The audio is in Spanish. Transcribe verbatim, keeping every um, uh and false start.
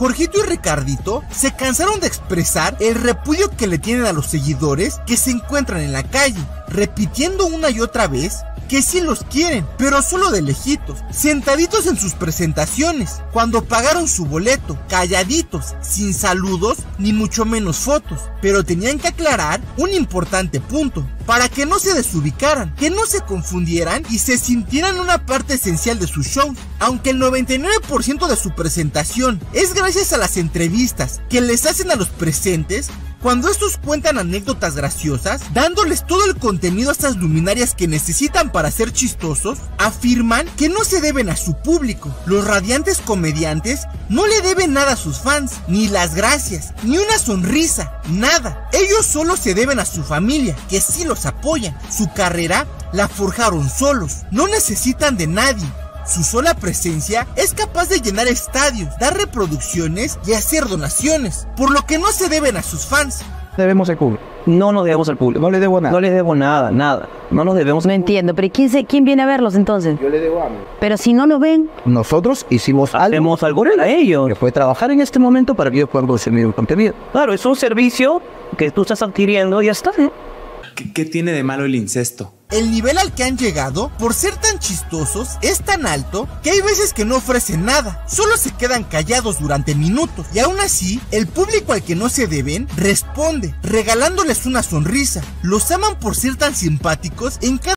Jorgito y Ricardito se cansaron de expresar el repudio que le tienen a los seguidores que se encuentran en la calle, repitiendo una y otra vez que sí los quieren, pero solo de lejitos, sentaditos en sus presentaciones, cuando pagaron su boleto, calladitos, sin saludos ni mucho menos fotos. Pero tenían que aclarar un importante punto, para que no se desubicaran, que no se confundieran y se sintieran una parte esencial de sus shows. Aunque el noventa y nueve por ciento de su presentación es gracias a las entrevistas que les hacen a los presentes, cuando estos cuentan anécdotas graciosas, dándoles todo el contenido a estas luminarias que necesitan para ser chistosos, afirman que no se deben a su público. Los radiantes comediantes no le deben nada a sus fans, ni las gracias, ni una sonrisa, nada. Ellos solo se deben a su familia, que sí los apoyan. Su carrera la forjaron solos, no necesitan de nadie. Su sola presencia es capaz de llenar estadios, dar reproducciones y hacer donaciones, por lo que no se deben a sus fans. Debemos al público. No nos debemos al público. No le debo nada. No le debo nada, nada. No nos debemos. No entiendo, pero ¿quién, se, quién viene a verlos entonces? Yo le debo a mí. Pero si no lo ven. Nosotros hicimos algo. Hacemos algo a ellos. Que fue trabajar en este momento para que ellos puedan consumir un contenido. Claro, es un servicio que tú estás adquiriendo y ya está. ¿Eh? ¿Qué, ¿Qué tiene de malo el incesto? El nivel al que han llegado, por ser tan chistosos, es tan alto que hay veces que no ofrecen nada, solo se quedan callados durante minutos. Y aún así, el público al que no se deben responde, regalándoles una sonrisa. Los aman por ser tan simpáticos en cada